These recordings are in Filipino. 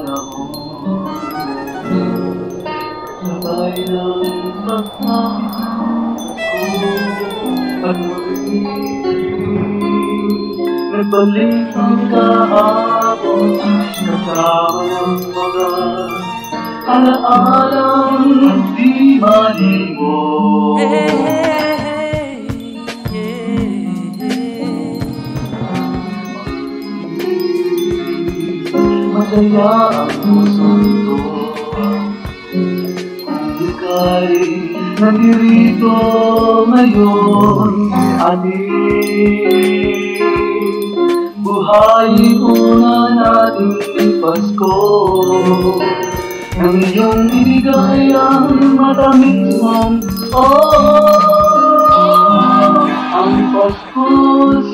Nagbalik na ako sa mga alaalang di malimot. Masaya ang puso ko kung ika'y nandirito ngayon. Buhay tunay natin Pasko ng iyong ibigay ang matamis mong oh, ang Pasko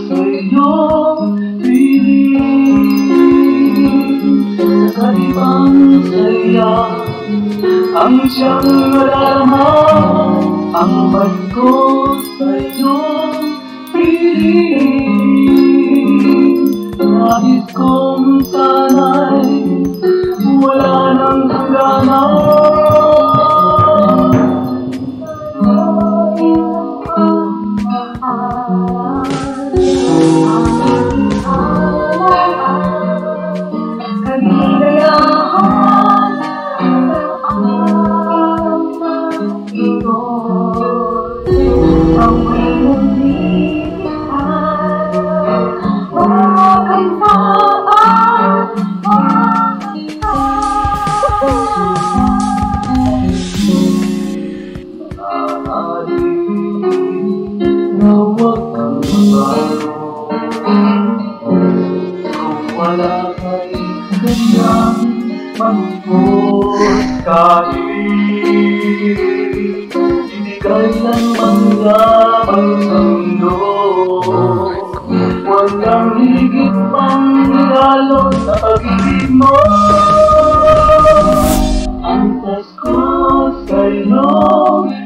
sa iyong piling nakaibang saya ang siyang malama ang Pasko sa iyong piling. Nais kong sana'y wala ng hangganan. Kaligayahan ang iko'y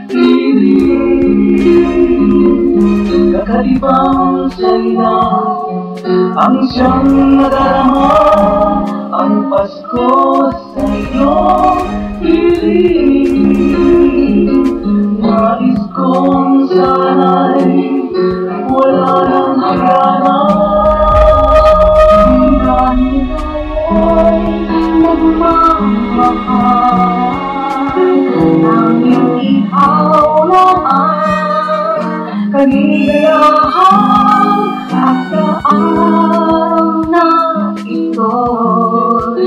ang may mundihan. Ang siyang nadarama ang Pasko sa iyong piling. Nais kong sana'y wala ng hangganan. Dahil ay nagmamahal ang iyong ihaw na ang kaligayahan. Araw na ito'y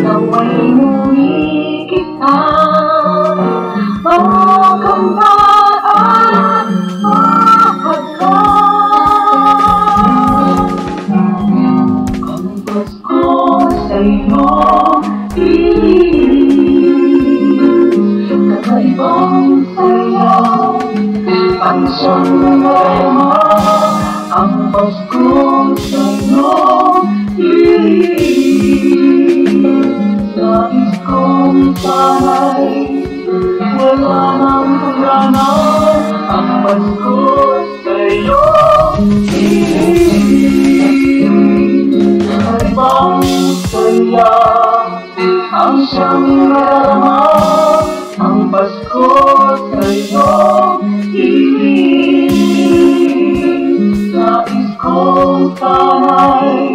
naway ngunit kita magkampaan mahagkan. Ang Pasko sa iyong piling kakaibang saya ang siyang nadarama ang Pasko sa iyong piling. Nais kong sana'y wala ng hangganan ang Pasko sa iyong piling. Kakaibang saya ang siyang nadarama ang Pasko sa iyong piling. All time.